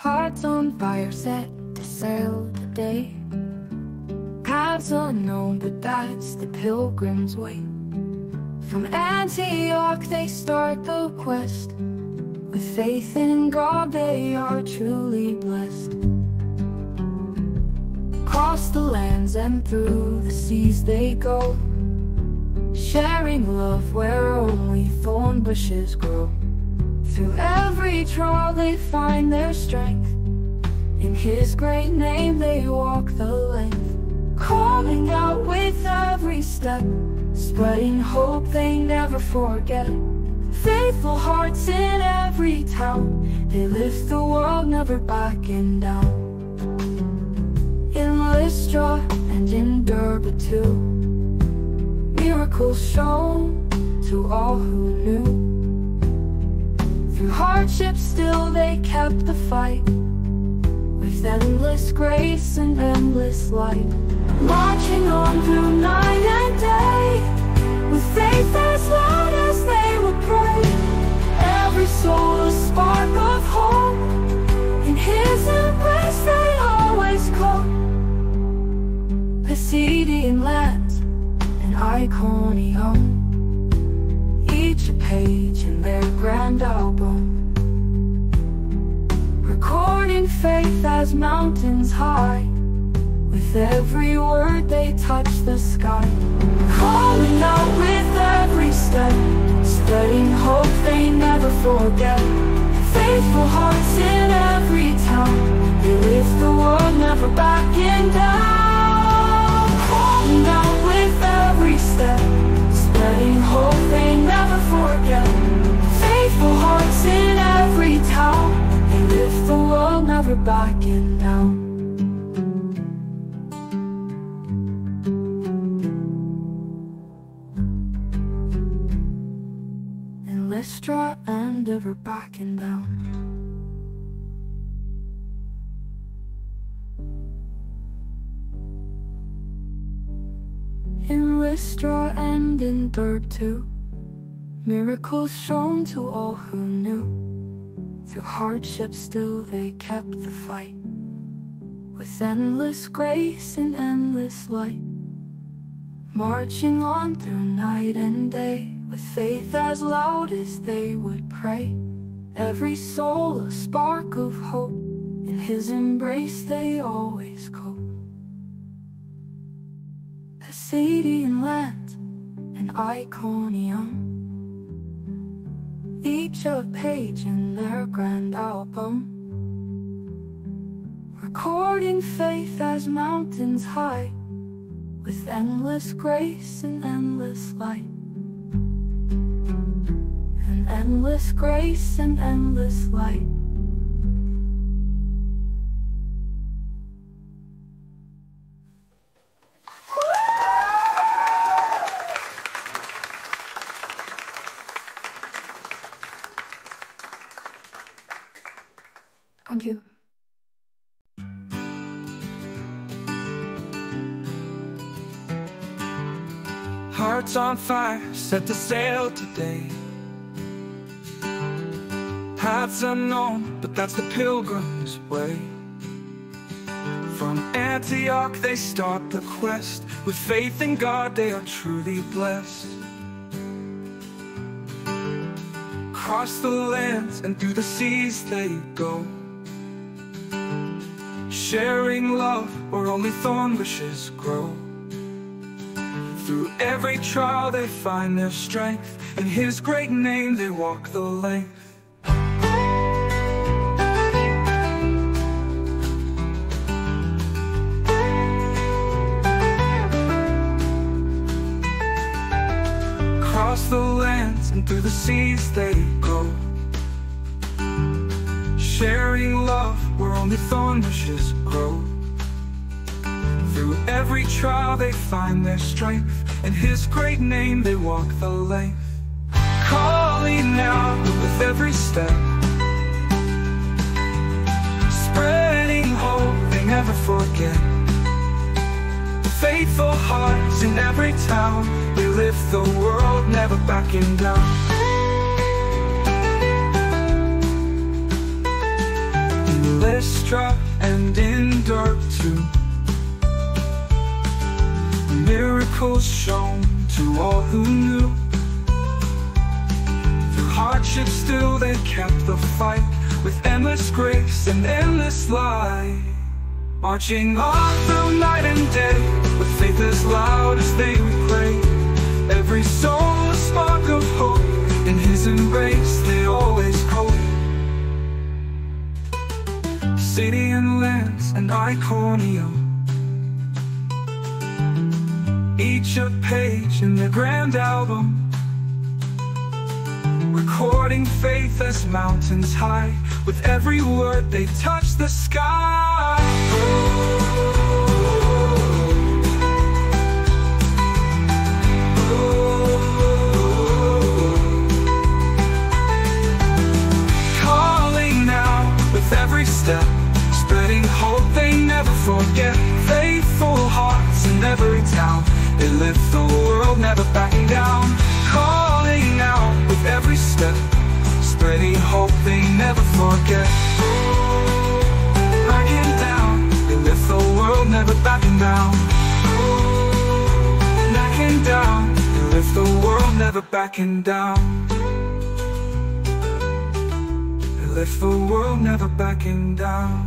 Hearts on fire, set to sail today. Paths unknown, but that's the pilgrim's way. From Antioch they start the quest. With faith in God they are truly blessed. Across the lands and through the seas they go, sharing love where only thorn bushes grow. Through every trial they find their strength. In His great name they walk the length. Calling out with every step, spreading hope they never forget. Faithful hearts in every town, they lift the world, never backing down. In Lystra and in Derbe too, miracles shown to all who knew. Through hardships still they kept the fight, with endless grace and endless light. Marching on through night and day, with faith as loud as they would pray. Every soul a spark of hope, in His embrace they always come. Pisidian lands and Iconium, each a page in their grand album, recording faith as mountains high. With every word they touch the sky. Calling out with every step, spreading hope they never forget. Faithful hearts in every town, they lift the world, never backing down. Calling out with every step, spreading hope they never forget. Faithful hearts in every town, they lift the world, never backing down. Lystra and ever backing down. In Lystra and in Derbe too, miracles shown to all who knew. Through hardship still they kept the fight, with endless grace and endless light. Marching on through night and day, with faith as loud as they would pray. Every soul a spark of hope, in His embrace they always cope. Pisidian land and Iconium, each a page in their grand album, recording faith as mountains high, with endless grace and endless light. Endless grace and endless light. Thank you. Hearts on fire, set to sail today. Paths unknown, but that's the pilgrim's way. From Antioch they start the quest. With faith in God they are truly blessed. Across the lands and through the seas they go, sharing love where only thorn bushes grow. Through every trial they find their strength. In His great name they walk the length. Across the lands and through the seas they go, sharing love where only thorn bushes grow. Through every trial they find their strength. In His great name they walk the length. Calling out with every step, spreading hope they never forget. Faithful hearts in every town, they lift the world, never backing down. In Lystra and in Derbe too. Miracles shown to all who knew. Through hardship still they kept the fight, with endless grace and endless light. Marching on through night and day, with faith as loud as they would pray. Every soul a spark of hope, in His embrace they always hope. City and lands and Iconium, each a page in the grand album, recording faith as mountains high. With every word they touch the sky. Calling now with every step, spreading hope they never forget. Faithful hearts in every town, they live the world never backing down. Calling out with every step, spreading hope they never forget. Backing down, they live the world never backing down. Backing down, they live the world never backing down. They live the world never backing down.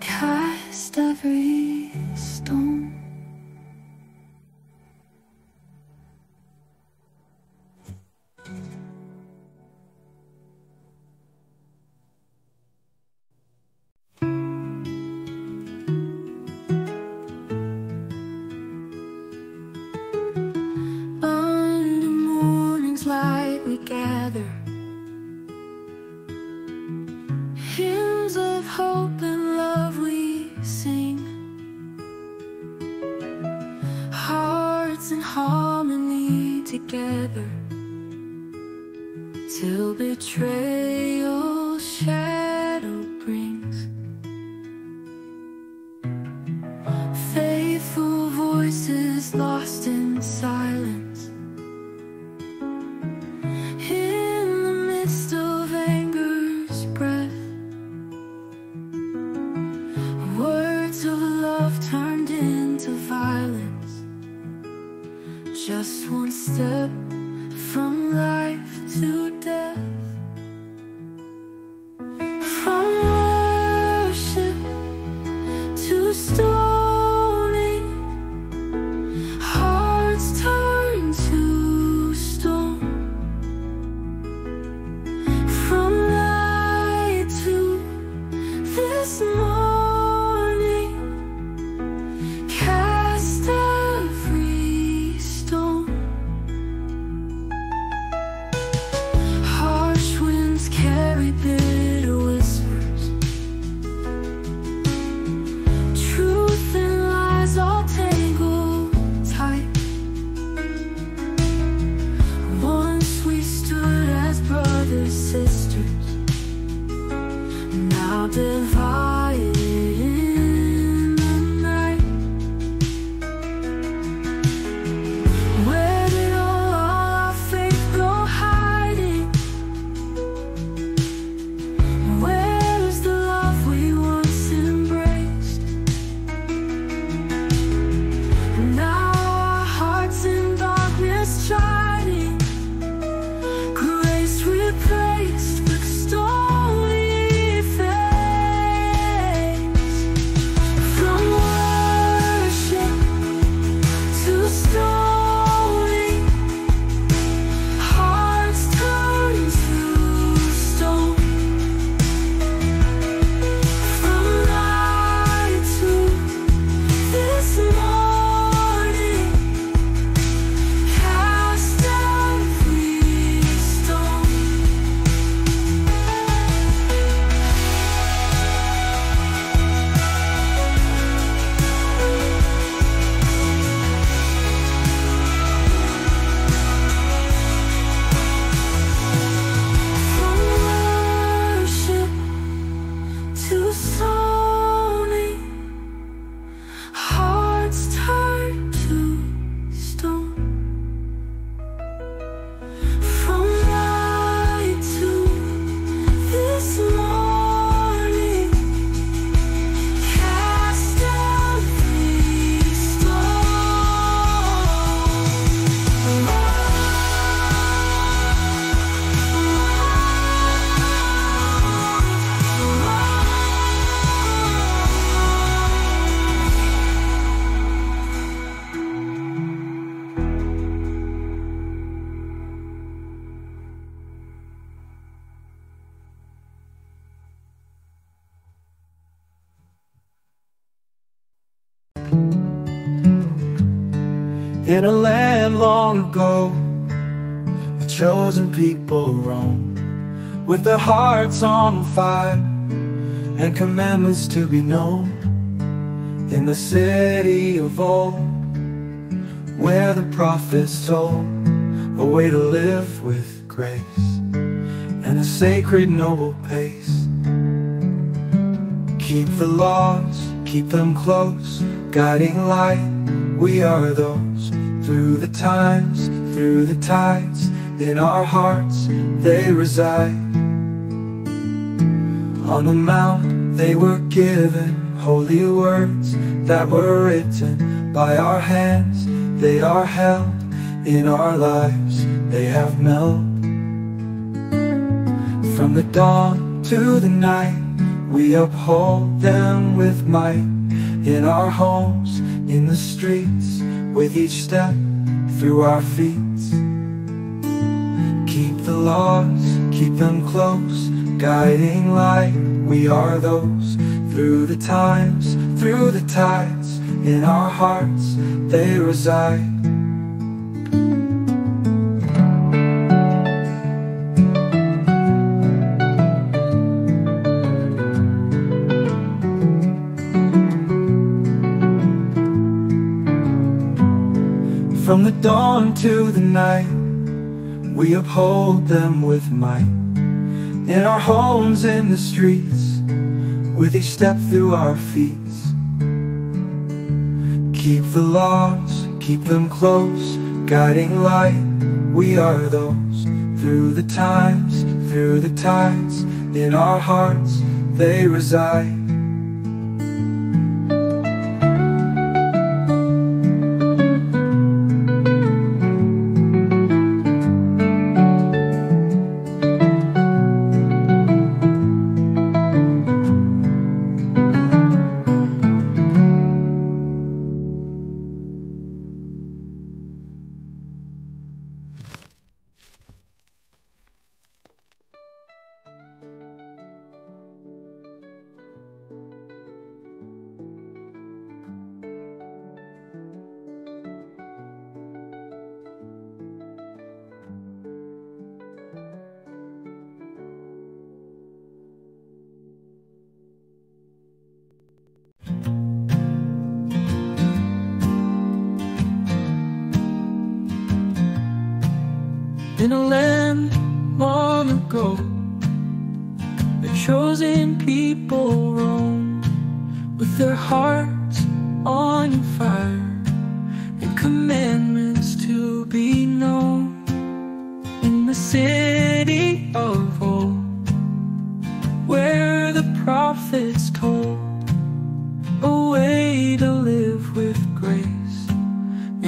Christ. every stone. On the morning's light we gather, hymns of hope and love we sing, hearts in harmony together, till betrayal's shadow brings. Faithful voices lost in silence, in the midst of anger's breath, words of love turned into violence, just one step from life to death. From worship to stoning, hearts turn to stone. From night to this morning, cast every stone. Harsh winds carry bitter whispers, truth and lies all tangled tight. Once we stood as brothers, sisters, now divided in the night. Where did all our faith go hiding? Where is the love we once embraced? Now our hearts in darkness chiding, grace replaced with stormy face. From worship to stoning, hearts turn to stone. From night to this morning, cast every stone. From worship to stoning, hearts turn to stone. From night to this morning, cast every stone. In a land long ago, the chosen people roam, with their hearts on fire and commandments to be known. In the city of old, where the prophets told a way to live with grace and a sacred noble pace. Keep the laws, keep them close, guiding light, we are those. Through the times, through the tides, in our hearts they reside. On the mount they were given holy words that were written by our hands. They are held in our lives, they have knelt. From the dawn to the night, we uphold them with might. in our homes, in the streets, with each step through our feet. Keep the laws, keep them close, guiding light, we are those. Through the times, through the tides, in our hearts they reside. From the dawn to the night, we uphold them with might. In our homes, in the streets, with each step through our feet. Keep the laws, keep them close, guiding light, we are those. Through the times, through the tides, in our hearts they reside. In a land long ago, the chosen people roamed with their hearts on fire and commandments to be known. In the city of old, where the prophets told a way to live with grace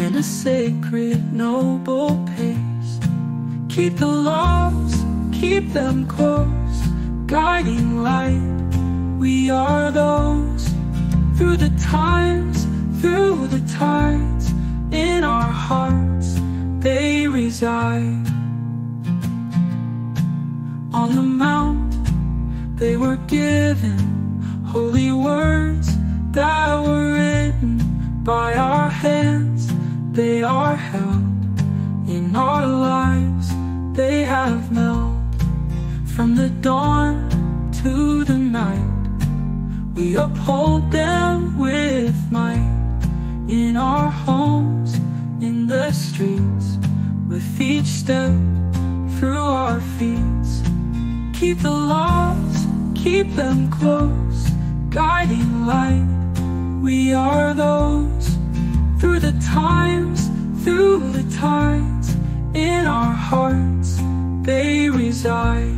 and a sacred noble pace. Keep the laws, keep them close, guiding light, we are those. Through the times, through the tides, in our hearts they reside. On the mount they were given holy words that were written by our hands. They are held in our lives. They have melted from the dawn to the night. We uphold them with might in our homes, in the streets, with each step through our feet. Keep the laws, keep them close, guiding light, we are those. Through the times, through the tides, in our hearts they reside.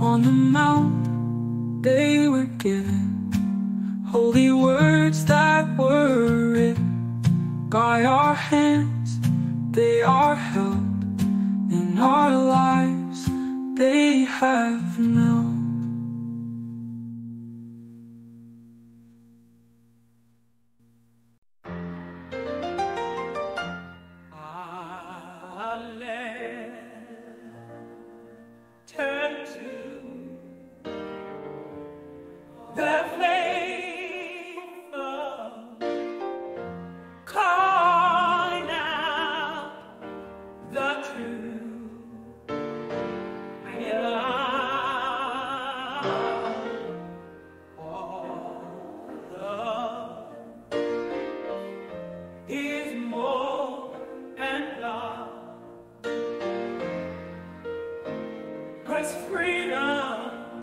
On the mount they were given holy words that were written by our hands. They are held in our lives, they have known. Freedom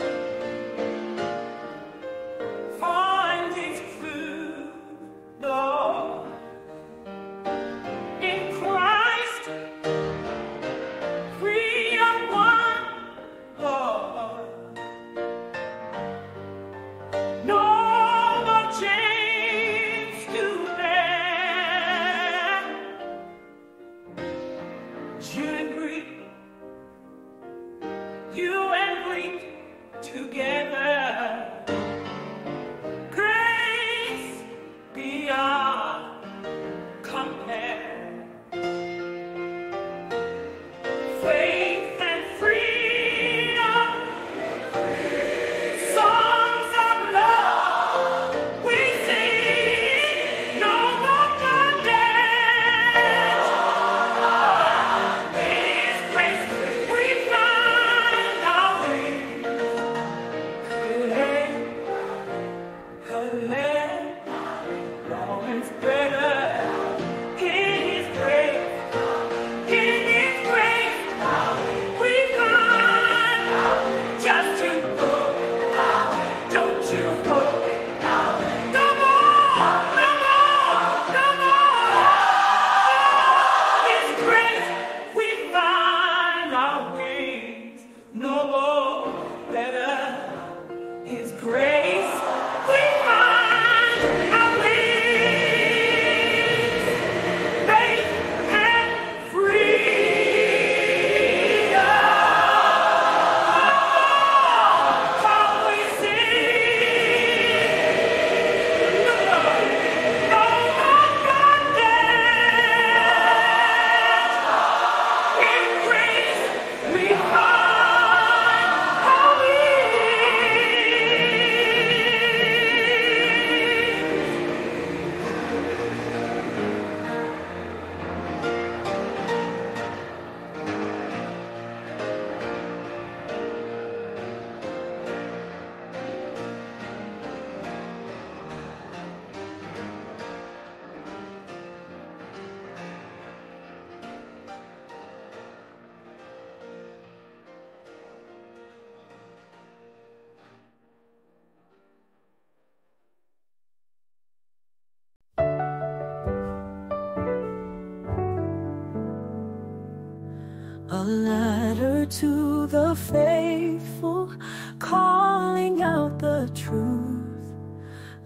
A ladder to the faithful, calling out the truth.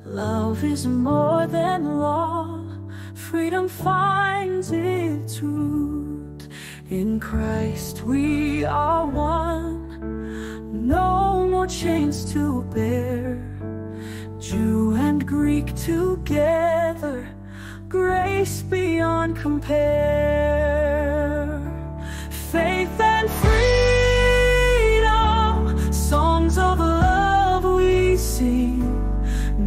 Love is more than law, freedom finds its root. In Christ we are one, no more chains to bear. Jew and Greek together, grace beyond compare. Faith and freedom, songs of love we sing.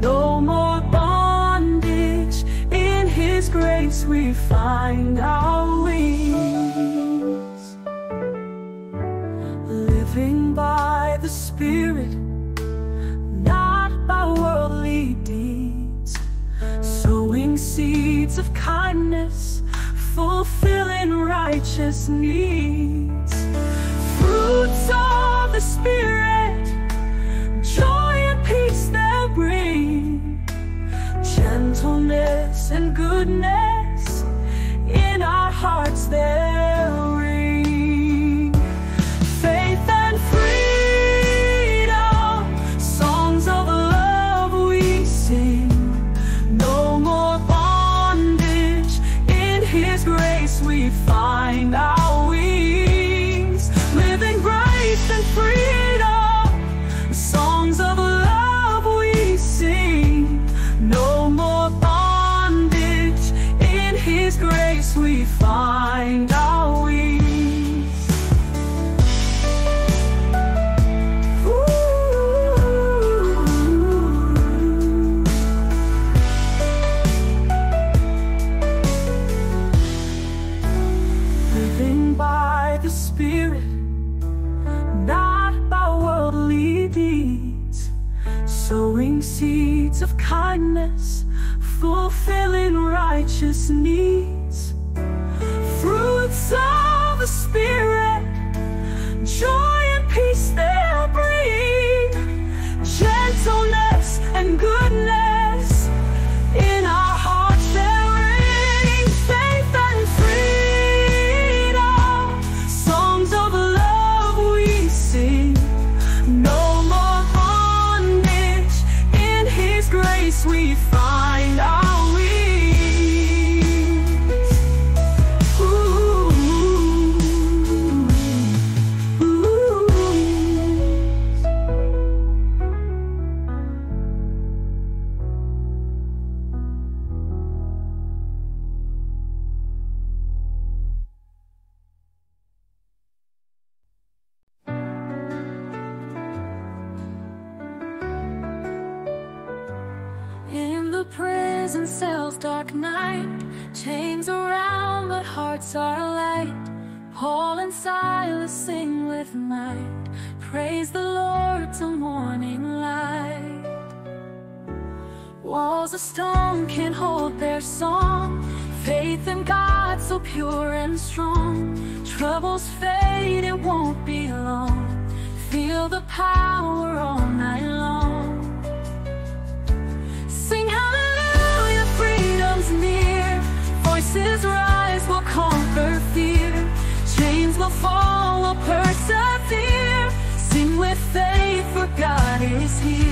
No more bondage, in His grace we find our wings. Living by the Spirit, not by worldly deeds. Sowing seeds of kindness, fulfilling righteous needs. Fruits of the Spirit, joy and peace they'll bring. Gentleness and goodness in our hearts they'll ring. Faith and freedom, songs of love we sing. No more bondage, in His grace we find our wings. Living grace and freedom, songs of love we sing. No more bondage, in His grace we find our wings. Ooh. Living by the Spirit, not by worldly deeds. Sowing seeds of kindness, fulfilling righteous needs. Fruits of the Spirit, joy and peace they'll bring. Gentleness and goodness in our hearts they'll ring. Faith and freedom, songs of love we sing. No more bondage, in His grace we find our wings. Ooh, ooh. In the prison cell's dark night, chains around but hearts are light. Paul and Silas sing with might, praise the Lord till morning light. Walls of stone can't hold their song. Faith in God so pure and strong. Troubles fade, it won't be long. Feel the power all night long. Sing hallelujah, freedom's near. Voices rise, we'll conquer fear. Chains will fall, we'll persevere. Sing with faith, for God is here.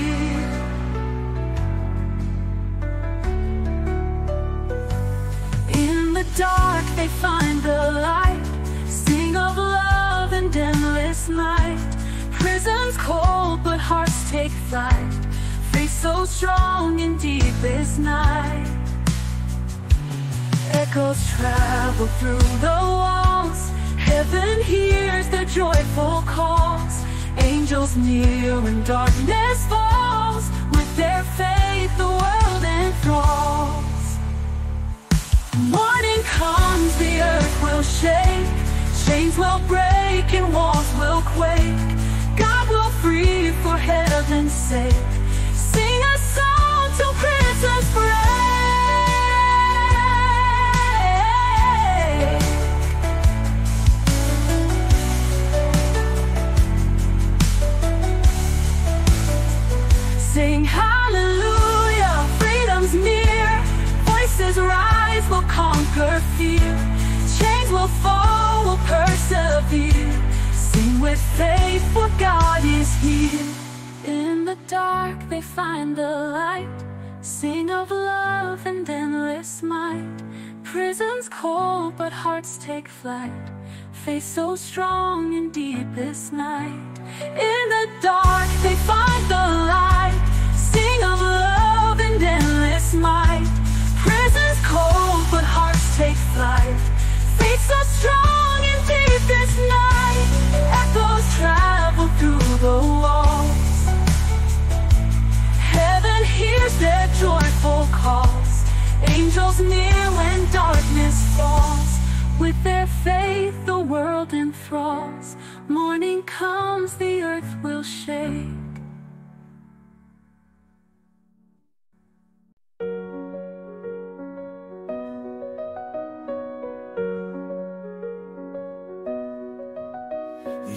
Dark, they find the light. Sing of love and endless light. Prisons cold, but hearts take flight. Faith so strong in deepest night. Echoes travel through the walls. Heaven hears their joyful calls. Angels kneel when darkness falls. With their faith, the world enthralls. Morning comes, the earth will shake. Chains will break and walls will quake. God will free, for heaven's sake. Sing a song till prisons break. Sing hallelujah, freedom's near. Voices rise, we'll conquer fear. Chains will fall, we'll persevere. Sing with faith, for God is here. In the dark they find the light. Sing of love and endless might. Prisons cold, but hearts take flight. Faith so strong in deepest night. In the dark they find the light. Sing of love and endless might. Prisons cold, but hearts take flight. Faith so strong in deepest night. Echoes travel through the walls. Heaven hears their joyful calls. Angels near when darkness falls. With their faith the world enthralls. Morning comes, the earth will shake.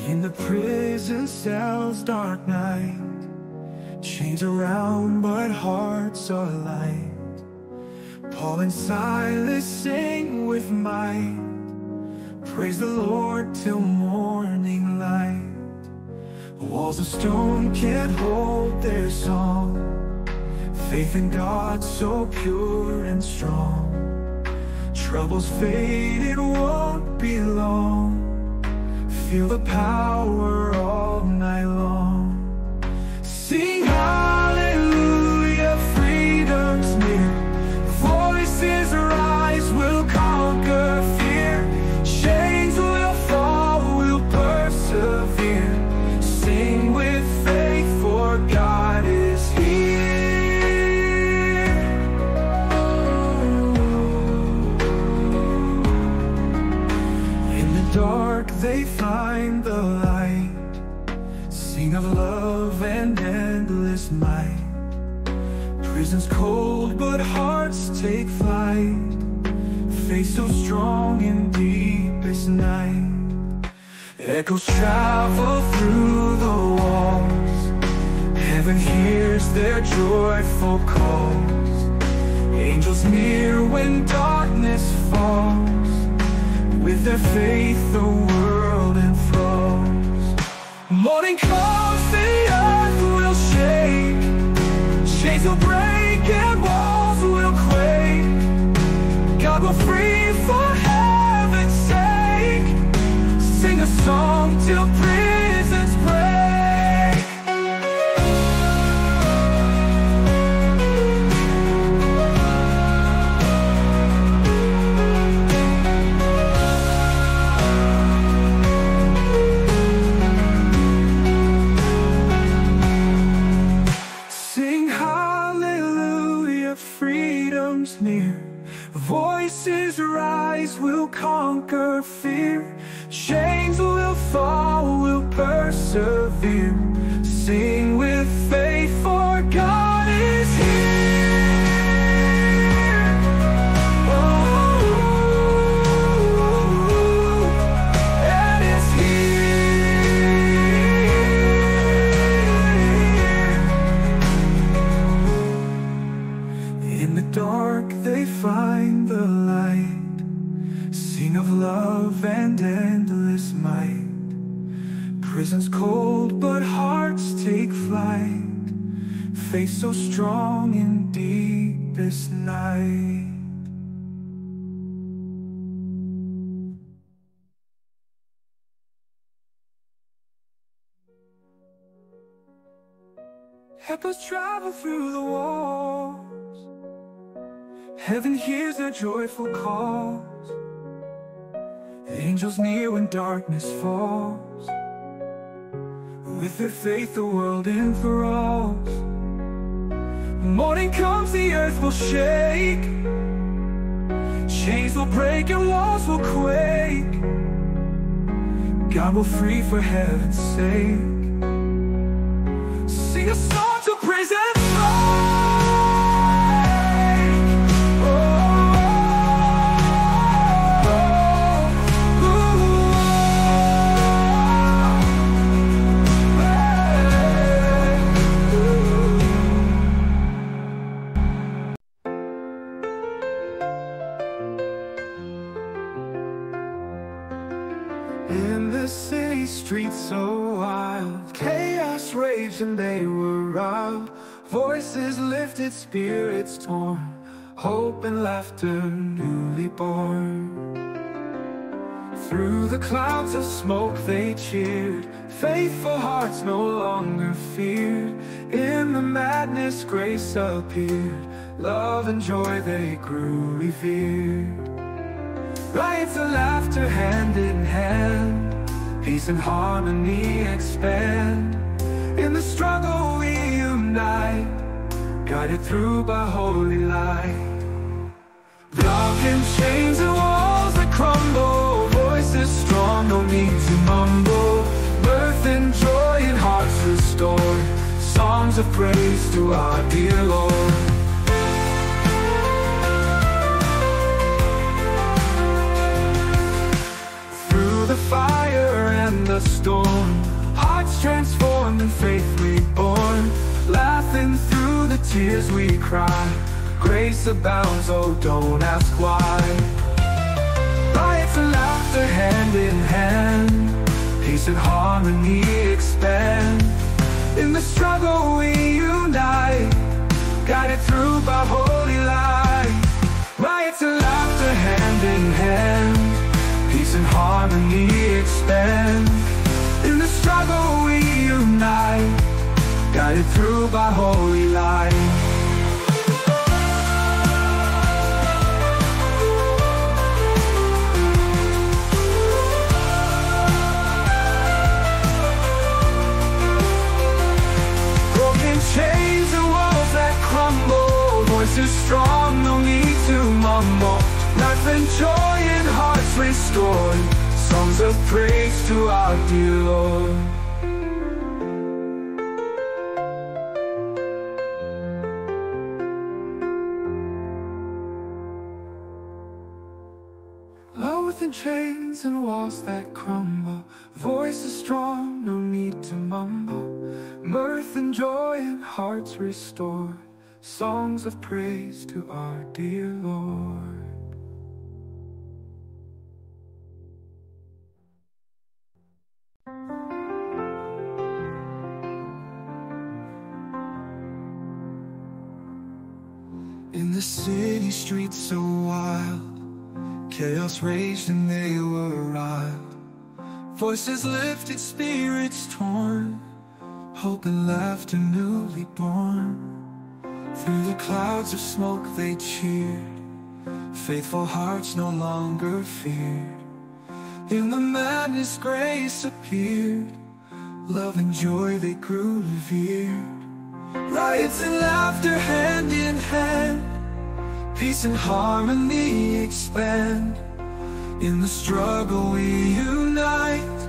In the prison cell's dark night, chains around but hearts are light. Paul and Silas sing with might, praise the Lord till morning light. Walls of stone can't hold their song. Faith in God so pure and strong. Troubles fade, it won't be long. Feel the power all night long. Sing hallelujah, freedom's near. Voices rise, we'll conquer fear. Chains will fall, we'll persevere. Sing with faith, for God is here. In the dark they find the light. Sing of love and endless might. Prisons cold, but hearts take flight. Faith so strong in deepest night. Echoes travel through the walls. Heaven hears their joyful calls. Angels near when darkness falls. With their faith, the world enthralls. Morning comes, the earth will shake. Chains will break and walls will quake. God will free, for heaven's sake. Sing a song till prisons break. Near, voices rise, we'll conquer fear. Chains will fall, we'll persevere. Sing with faith, for God is here. In the dark they find the light, sing of love and endless might. Prison's cold, but hearts take flight, faith so strong in deepest night. Help us travel through the walls, heaven hears their joyful calls. Angels near when darkness falls, with their faith the world enthralls. Morning comes, the earth will shake, chains will break and walls will quake. God will free for heaven's sake. Sing a song to praise and and they were robbed, voices lifted, spirits torn, hope and laughter newly born. Through the clouds of smoke they cheered, faithful hearts no longer feared. In the madness grace appeared, love and joy they grew revered. Riots of laughter hand in hand, peace and harmony expand. In the struggle we unite, guided through by holy light. Broken chains and walls that crumble, voices strong, no need to mumble. Birth and joy and hearts restored, songs of praise to our dear Lord. Through the fire and the storm, hearts transformed and faith reborn. Laughing through the tears we cry, grace abounds, oh don't ask why. Riots and laughter hand in hand, peace and harmony expand. In the struggle we unite, guided through by holy light. Riots and laughter hand in hand, peace and harmony expand. In the struggle we unite, guided through by holy light. Broken chains and walls that crumble, voices strong, no need to mumble. Life and joy and hearts restored, songs of praise to our dear Lord. Low within chains and walls that crumble, voices strong, no need to mumble. Mirth and joy and hearts restored, songs of praise to our dear Lord. In the city streets so wild, chaos raged and they were riled. Voices lifted, spirits torn, hope and laughter newly born. Through the clouds of smoke they cheered, faithful hearts no longer feared. In the madness grace appeared, love and joy they grew revered. Riots and laughter hand in hand, peace and harmony expand. In the struggle we unite,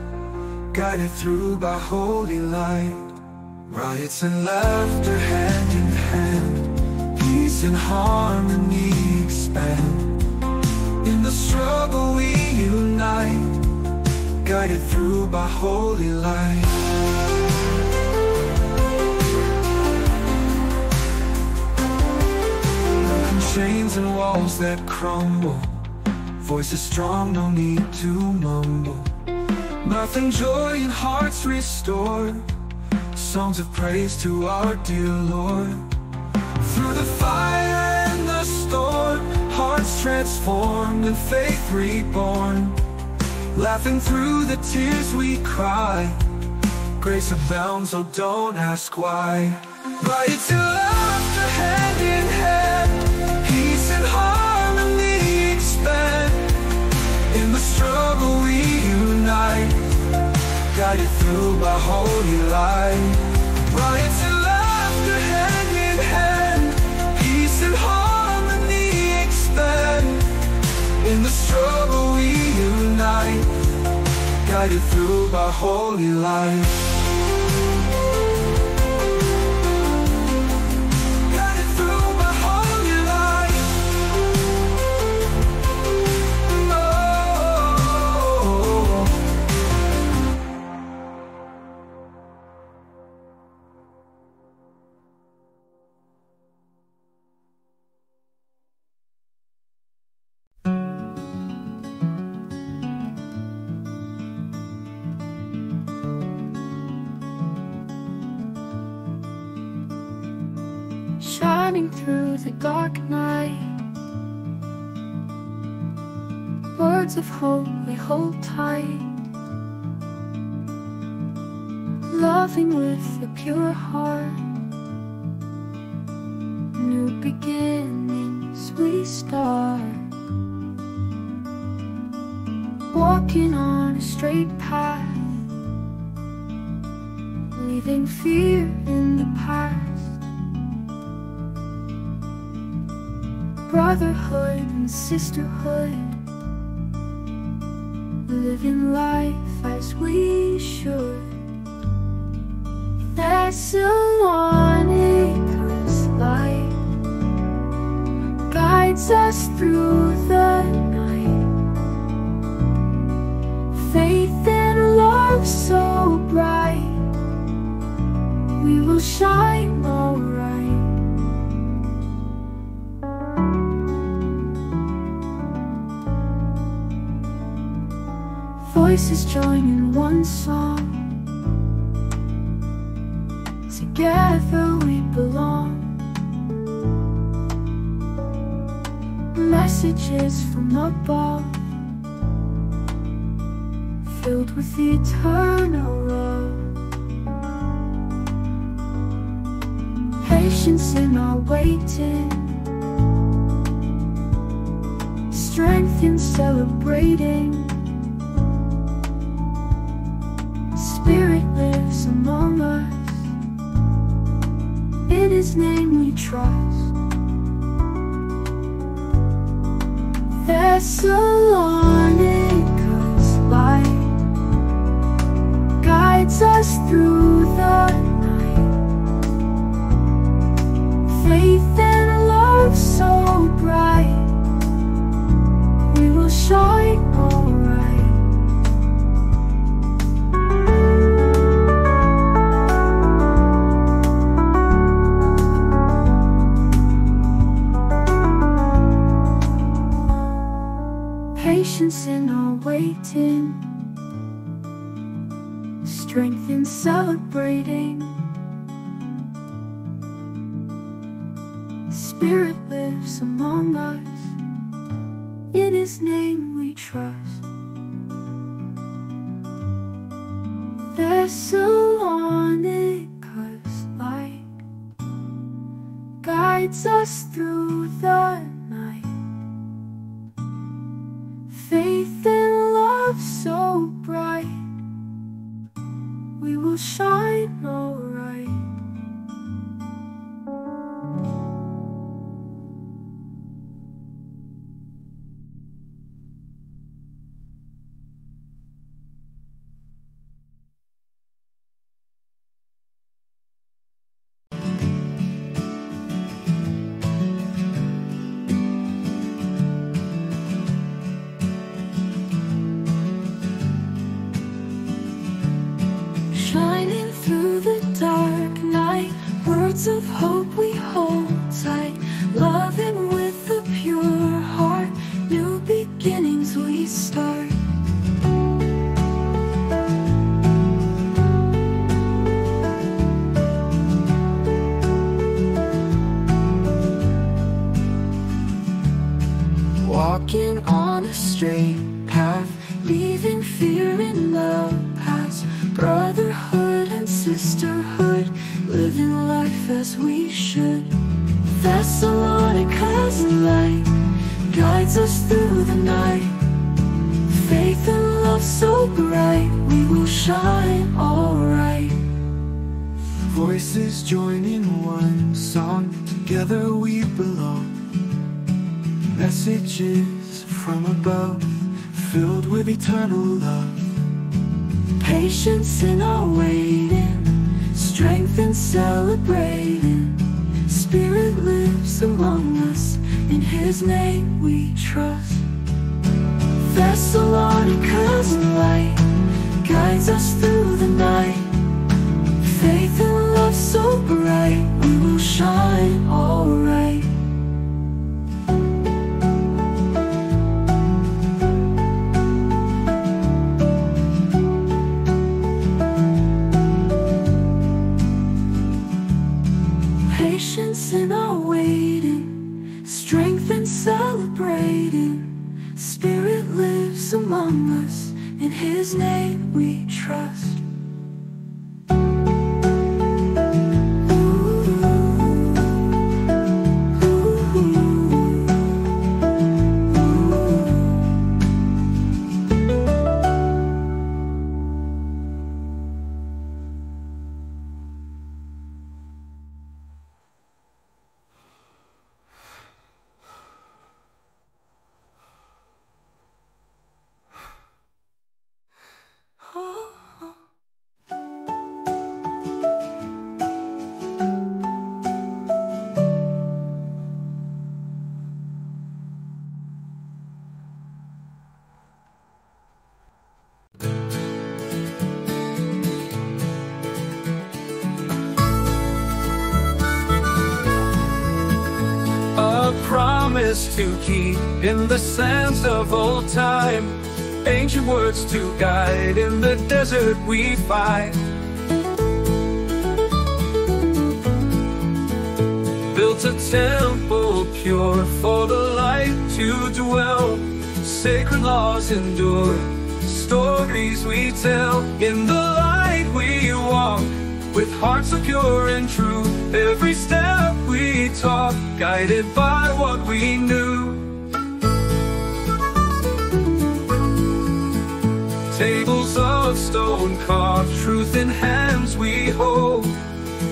guided through by holy light. Riots and laughter hand in hand, peace and harmony expand. In the struggle we unite, guided through by holy light. Chains and walls that crumble, voices strong, no need to mumble. Nothing, joy in hearts restored, songs of praise to our dear Lord. Through the fire and the storm, hearts transformed and faith reborn. Laughing through the tears we cry, grace abounds, oh don't ask why. By your two laughter hand in hand, peace and harmony expand. In the struggle we unite, guided through by holy light. Riots and laughter hand in hand, peace and harmony expand. In the struggle we unite, guided through by holy light. Shining through the dark night, words of hope we hold tight. Loving with a pure heart, new beginnings we start. Walking on a straight path, leaving fear in the past. Brotherhood and sisterhood, living life as we should. Thessalonica's light guides us through the night. Faith and love so bright, we will shine all right. Voices join in one song, together we belong. Messages from above, filled with eternal love. Patience in our waiting, strength in celebrating. Spirit lives among us, in His name we trust. Thessalonica's light guides us through the night. Faith and love so bright, we will shine all right. In our waiting, strength in celebrating. Spirit lives among us, in His name we trust. Thessalonica's light guides us through the night. Faith and love so bright, we will shine all right. Shining through the walking on a straight path, leaving fear and love past. Brotherhood and sisterhood, living life as we should. Thessalonica's light guides us through the night. Faith and love so bright, we will shine alright. Voices join in one song, together we belong. Messages from above, filled with eternal love. Patience in our waiting, strength in celebrating. Spirit lives among us, in His name we trust. Thessalonica's light guides us through the night. Faith and love so bright, we will shine alright. Patience in our waiting, strength in celebrating. Spirit lives among us, in His name we trust. To keep in the sands of old time, ancient words to guide in the desert we find. Built a temple pure for the light to dwell, sacred laws endure, stories we tell. In the light we walk, with hearts so pure and true, every step we talk, guided by what we knew. Tables of stone carved, truth in hands we hold.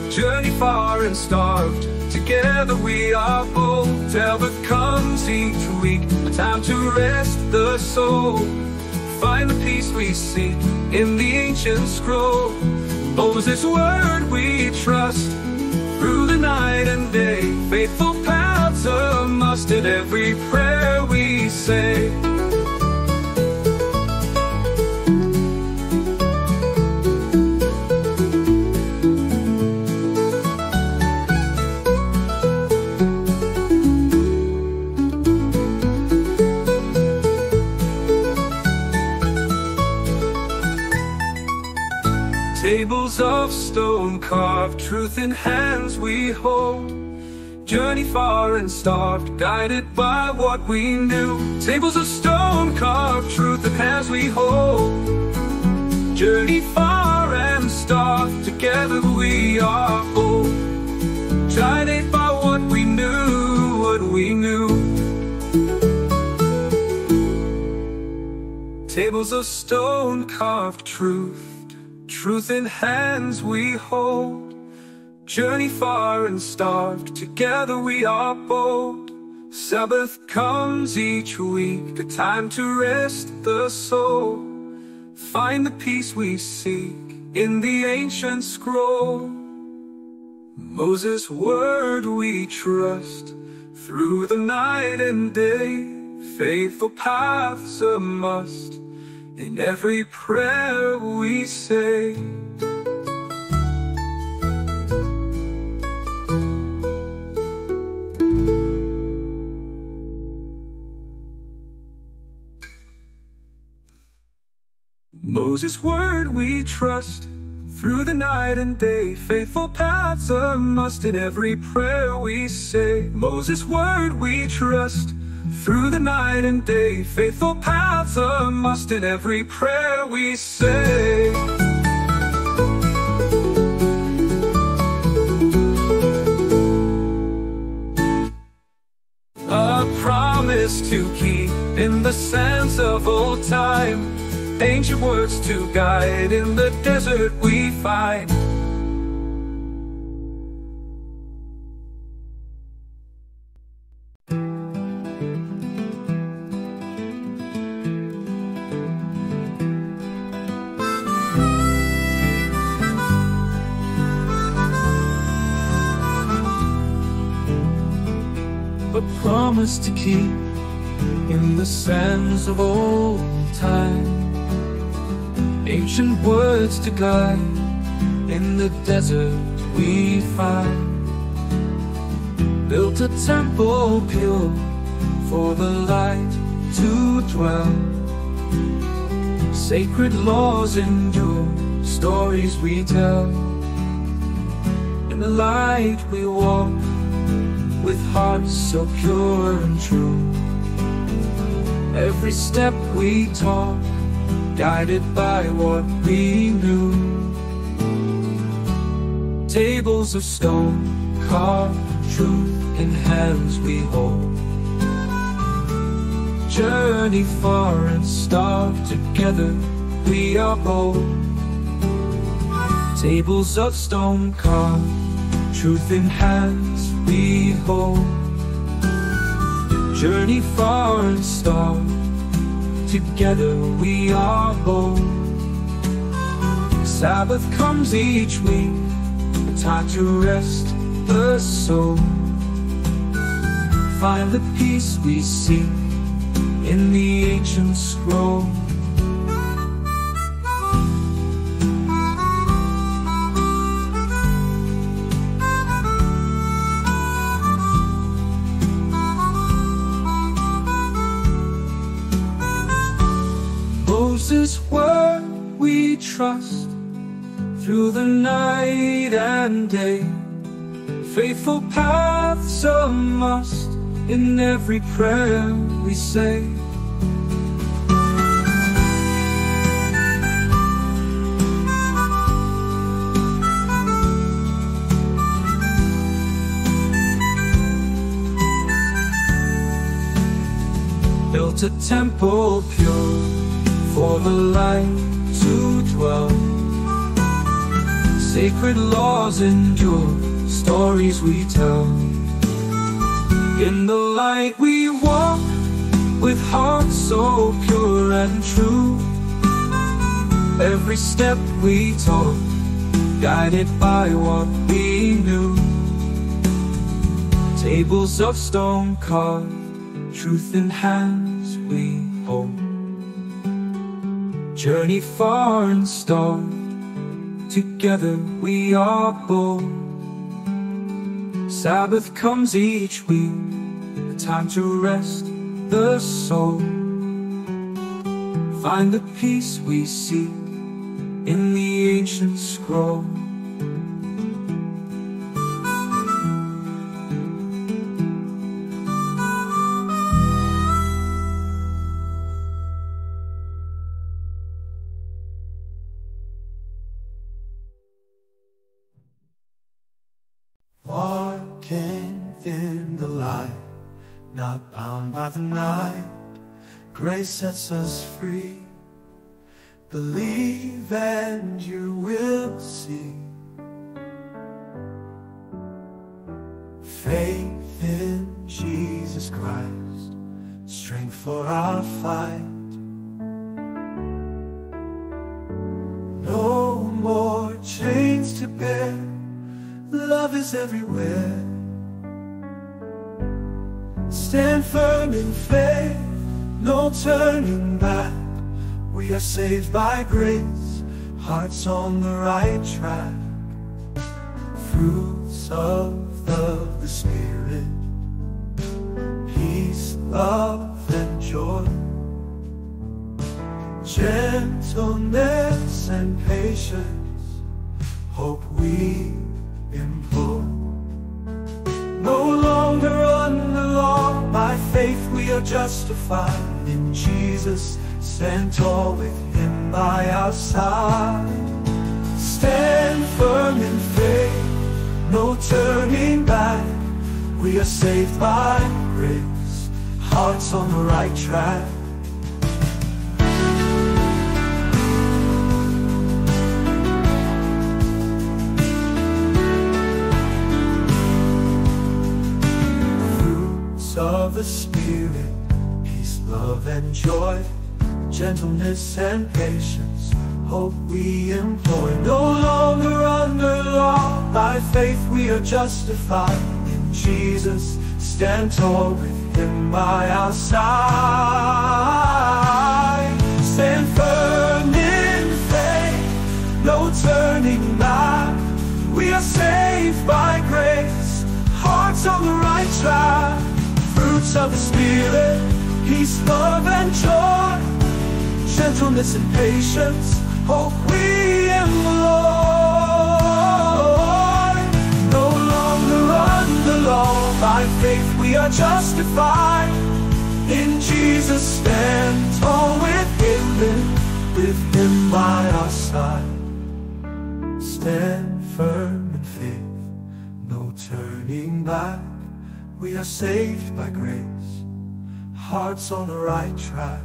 Journey far and starved, together we are bold. Tell what comes each week, a time to rest the soul. Find the peace we seek in the ancient scroll. Moses' word we trust, through the night and day, faithful paths are must in every prayer we say. Tables of stone carved, truth in hands we hold. Journey far and starved, guided by what we knew. Tables of stone carved, truth in hands we hold. Journey far and starved, together we are bold. Guided by what we knew, what we knew. Tables of stone carved, truth. Truth in hands we hold, journey far and starved, together we are bold. Sabbath comes each week, a time to rest the soul. Find the peace we seek in the ancient scroll. Moses' word we trust, through the night and day, faithful paths a must in every prayer we say. Moses' word we trust, through the night and day, faithful paths a must in every prayer we say. Moses' word we trust, Through the night and day, faithful paths are must in every prayer we say. A promise to keep in the sands of old time, ancient words to guide in the desert we find. A promise to keep in the sands of old time, ancient words to guide in the desert we find. Built a temple pure for the light to dwell, sacred laws endure, stories we tell. In the light we walk with hearts so pure and true. Every step we talk, guided by what we knew. Tables of stone, carved truth in hands we hold. Journey far and starve together, we are bold. Tables of stone, carved truth in hands we hold. Journey far and stark, together we are bold. Sabbath comes each week, time to rest the soul. Find the peace we seek in the ancient scroll. Moses' word we trust through the night and day. Faithful paths are must in every prayer we say. Built a temple pure for the light to dwell, sacred laws endure, stories we tell. In the light we walk, with hearts so pure and true. Every step we talk, guided by what we knew. Tables of stone carved, truth in hands we hold. Journey far and stark, together we are bold. Sabbath comes each week, a time to rest the soul. Find the peace we seek in the ancient scroll. Not bound by the night, grace sets us free. Believe and you will see. Faith in Jesus Christ, strength for our fight. No more chains to bear, love is everywhere. Stand firm in faith, no turning back. We are saved by grace, hearts on the right track. Fruits of the Spirit, peace, love, and joy. Gentleness and patience, hope we implore. No longer on the law, by faith we are are justified in Jesus, sent all with Him by our side. Stand firm in faith, no turning back. We are saved by grace, hearts on the right track. Of the Spirit, peace, love, and joy, gentleness and patience, hope we employ. No longer under law, by faith we are justified in Jesus. Stand tall with Him by our side. Stand firm in faith, no turning back. We are saved by grace, hearts on the right track. Fruits of the Spirit, peace, love, and joy, gentleness and patience, hope we employ. No longer under law, by faith we are justified. In Jesus stand tall with Him by our side. Stand firm in faith, no turning back. We are saved by grace, hearts on the right track.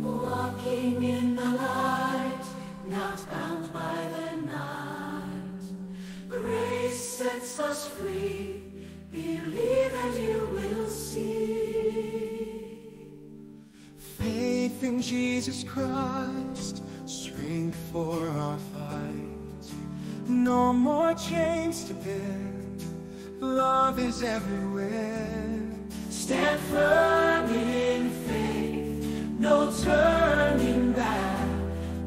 Walking in the light, not bound by the night, grace sets us free. Believe and you will see. Faith in Jesus Christ, strength for our fight. No more chains to bend, love is everywhere. Stand firm in faith, no turning back.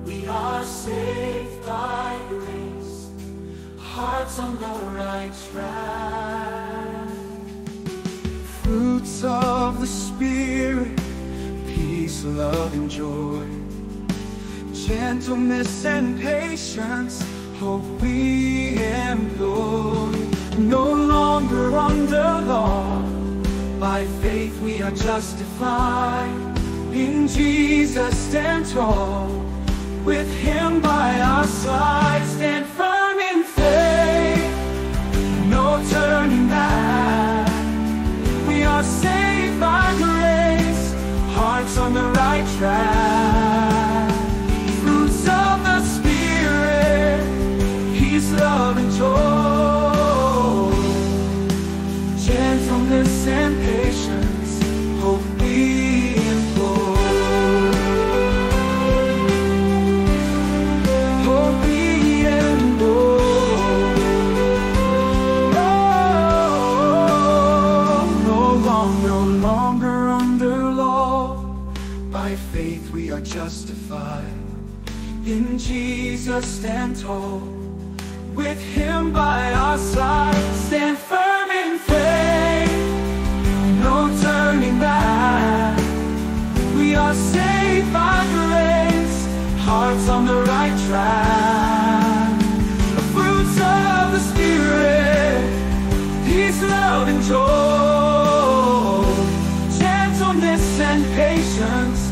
We are saved by grace, hearts on the right track. Fruits of the Spirit, peace, love, and joy, gentleness and patience, hope we employ. No longer under law, by faith we are justified. In Jesus stand tall, with Him by our side. Stand firm in faith, no turning back. We are saved by grace, hearts on the right track. Fruits of the Spirit, peace, love, and joy, gentleness and patience, hope we employ. Hope we employ. Justified in Jesus, stand tall with Him by our side. Stand firm in faith, no turning back. We are saved by grace, hearts on the right track. The fruits of the Spirit, peace, love, and joy, gentleness and patience.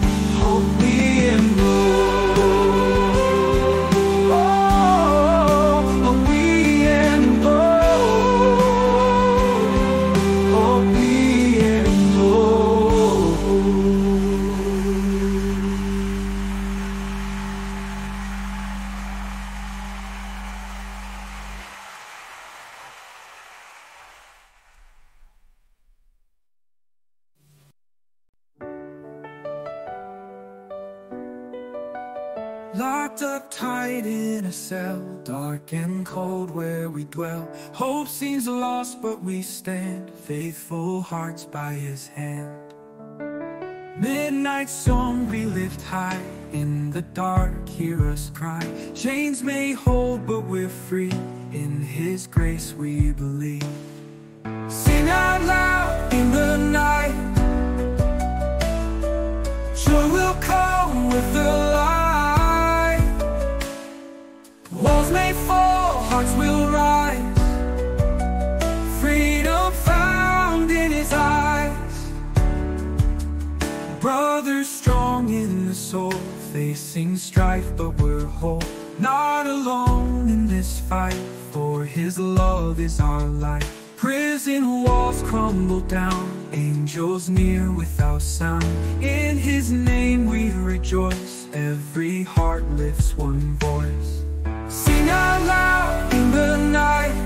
Locked up tight in a cell, dark and cold where we dwell. Hope seems lost, but we stand, faithful hearts by His hand. Midnight song we lift high, in the dark hear us cry. Chains may hold, but we're free, in His grace we believe. Sing out loud in the night, facing strife, but we're whole, not alone in this fight, for His love is our light. Prison walls crumble down, angels near without sound. In His name we rejoice, every heart lifts one voice. Sing out loud in the night,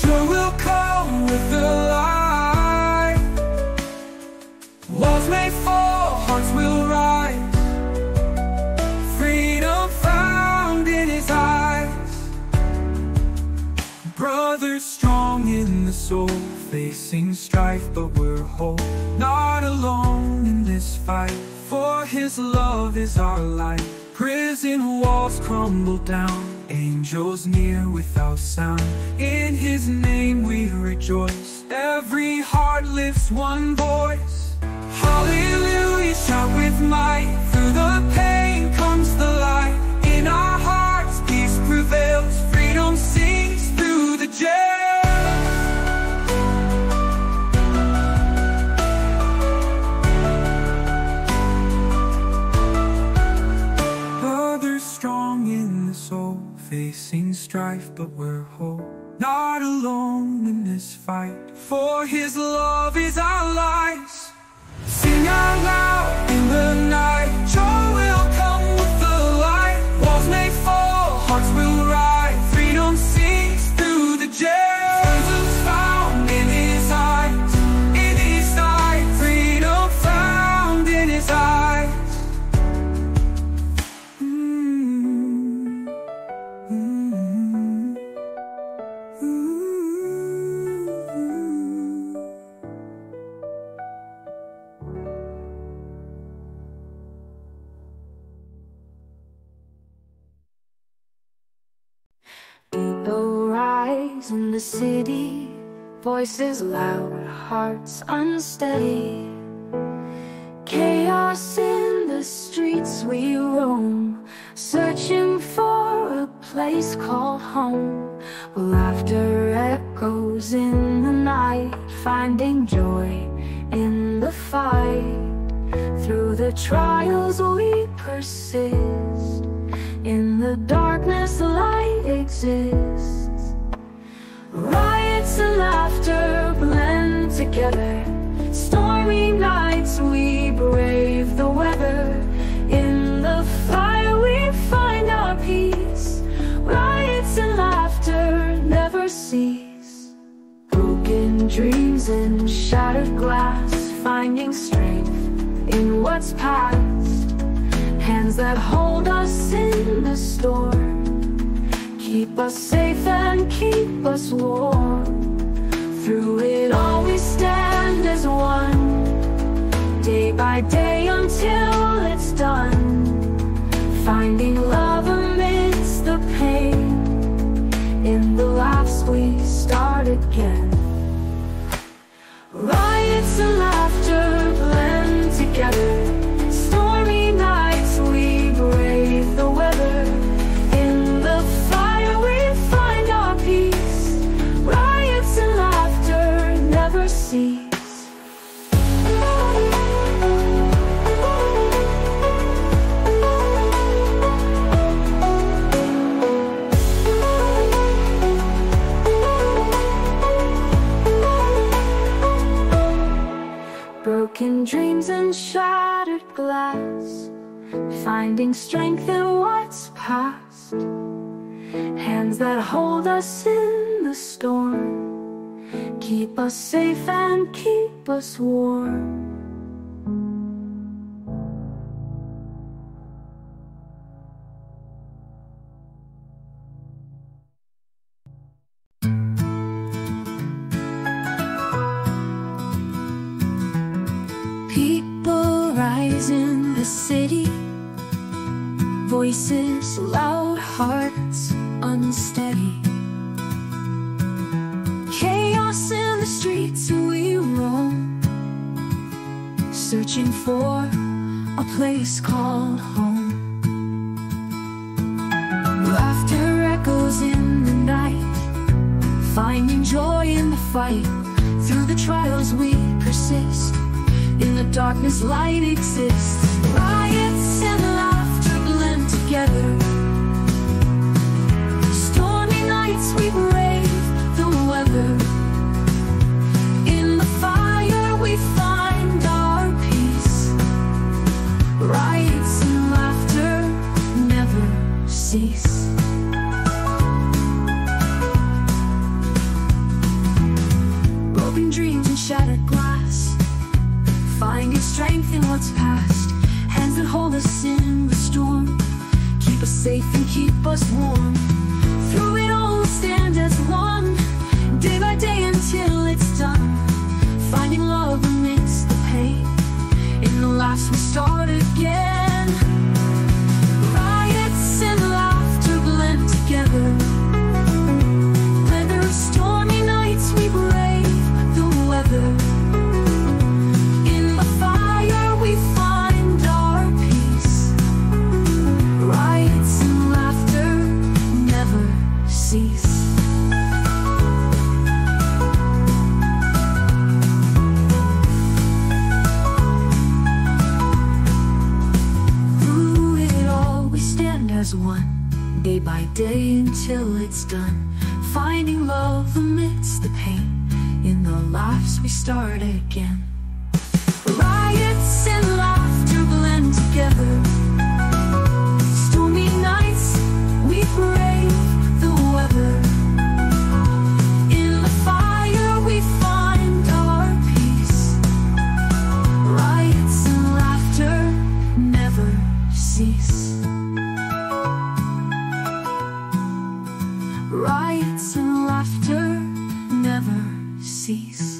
joy will come with the light. Walls may fall, hearts will rise, freedom found in His eyes. Brothers strong in the soul, facing strife but we're whole, not alone in this fight, for His love is our light. Prison walls crumble down, angels near without sound. In His name we rejoice, every heart lifts one voice. Hallelujah, shout with might, through the pain comes the light. In our hearts peace prevails, freedom sings through the jail. Facing strife, but we're whole, not alone in this fight, for His love is our light. Sing out loud in the night, joy will come with the light. Walls may fall, hearts will rise, freedom sings through the jail. Freedom's found in His eyes, in His sight, freedom found in His eyes. In the city, voices loud, hearts unsteady. Chaos in the streets we roam, searching for a place called home. Laughter echoes in the night, finding joy in the fight. Through the trials we persist, in the darkness light exists. Riots and laughter blend together, stormy nights we brave the weather. In the fire we find our peace, riots and laughter never cease. Broken dreams and shattered glass, finding strength in what's past. Hands that hold us in the storm, keep us safe and keep us warm. Through it all we stand as one, day by day until it's done. Finding love amidst the pain, in the laughs we start again. Riots and laughter blend together, dreams and shattered glass, finding strength in what's past. Hands that hold us in the storm, keep us safe and keep us warm. In the city, voices loud, hearts unsteady. Chaos in the streets we roam, searching for a place called home. Laughter echoes in the night, finding joy in the fight. Through the trials we persist, In the darkness, light exists. Riots and laughter blend together. Stormy nights, we brave the weather. In the fire, we find our peace. Riots and laughter never cease. Broken dreams and shattered glass, finding strength in what's past. Hands that hold us in the storm, keep us safe and keep us warm. Through it all we stand as one, day by day until it's done. Finding love amidst the pain, in the laughs we start again. Riots and laughter blend together. Weather of stormy nights, we brave the weather. One day by day until it's done, finding love amidst the pain, in the lives we start again. Riots and laughter blend together. Stormy nights, we brave the weather. In the fire, we find our peace. Riots and laughter never cease. Riots and laughter never cease.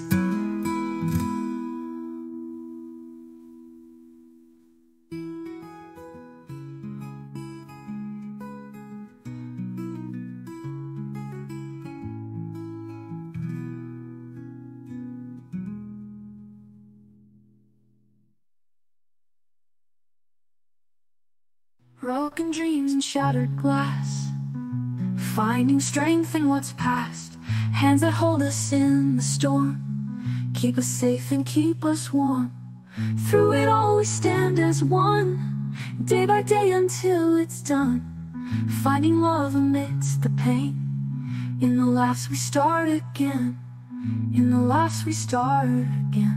Broken dreams and shattered glass, finding strength in what's past. Hands that hold us in the storm, keep us safe and keep us warm. Through it all we stand as one, day by day until it's done. Finding love amidst the pain, in the laughs we start again. In the laughs we start again.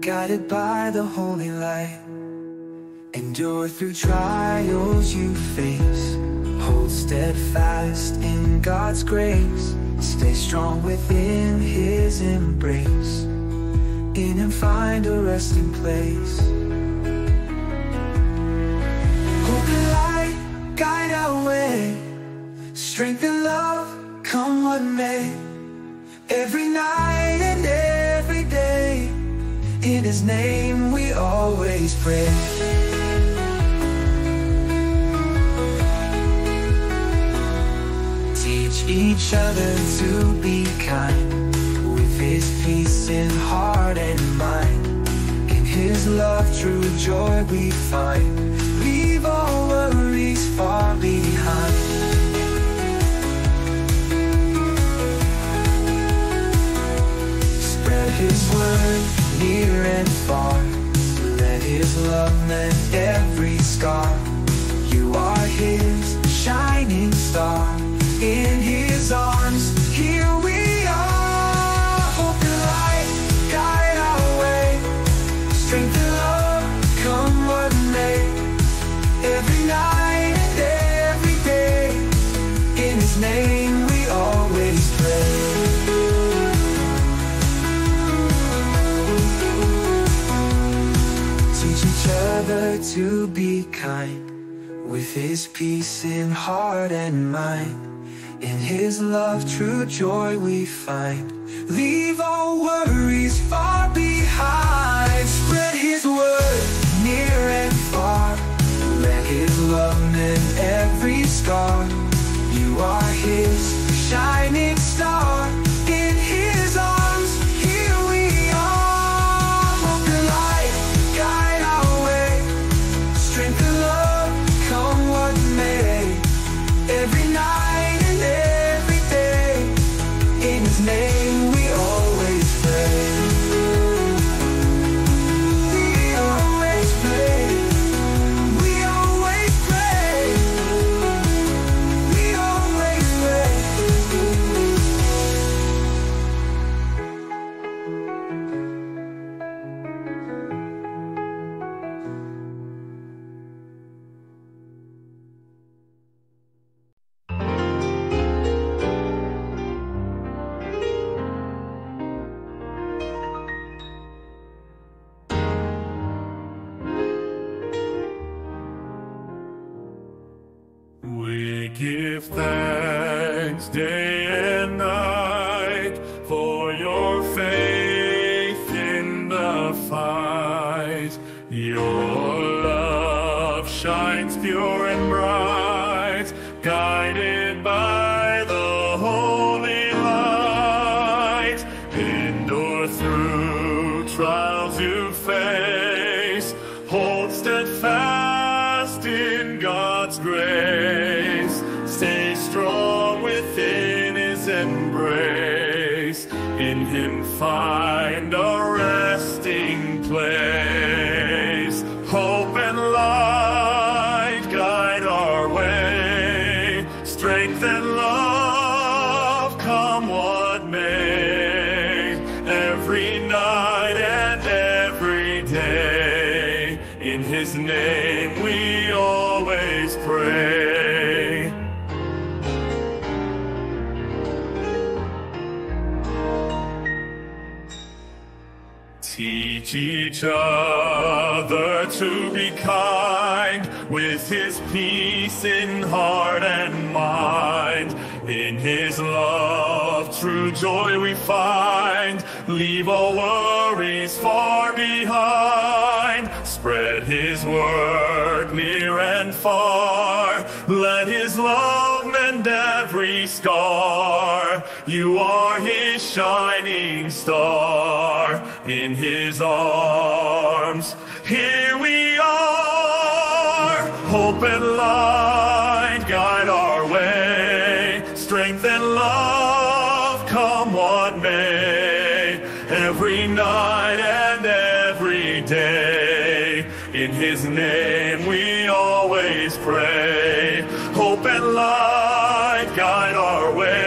Guided by the holy light, endure through trials you face. Hold steadfast in God's grace. Stay strong within His embrace. In Him find a resting place. Holy light, guide our way. Strength and love, come what may. Every night and every day, in His name we always pray. Teach each other to be kind, with His peace in heart and mind. In His love true joy we find, leave all worries far behind. Spread His word near and far, let His love mend every scar. You are His shining star, in His arms here we are. Hope and light guide our way. Strength and love come what may. Every night and every day, in His name we always pray. To be kind, with His peace in heart and mind. In His love, true joy we find. Leave all worries far behind. Spread His word near and far. Let His love mend every scar. You are His shining star. In His arms, here we are. Walk the light, guide our way. Strength and love, come what may. Every night and every day, in His name we always pray. We always pray. We always pray. We always give thanks day and night for your faith in the fight. Your love shines pure and bright, guided by the holy light. Endure through trials you face, hold steadfast in God's grace. Stay strong within His embrace. In Him find a resting place. Hope and light guide our way. Strength and love come what may. Every night and every day, in His name we always pray. Teach each other to be kind, with His peace in heart and mind. In His love, true joy we find. Leave all worries far behind. Spread His word near and far. Let His love mend every scar. You are His shining star. In His arms, here we are. Hope and light guide our way. Strength and love come what may. Every night and every day, in His name we always pray. Hope and light guide our way.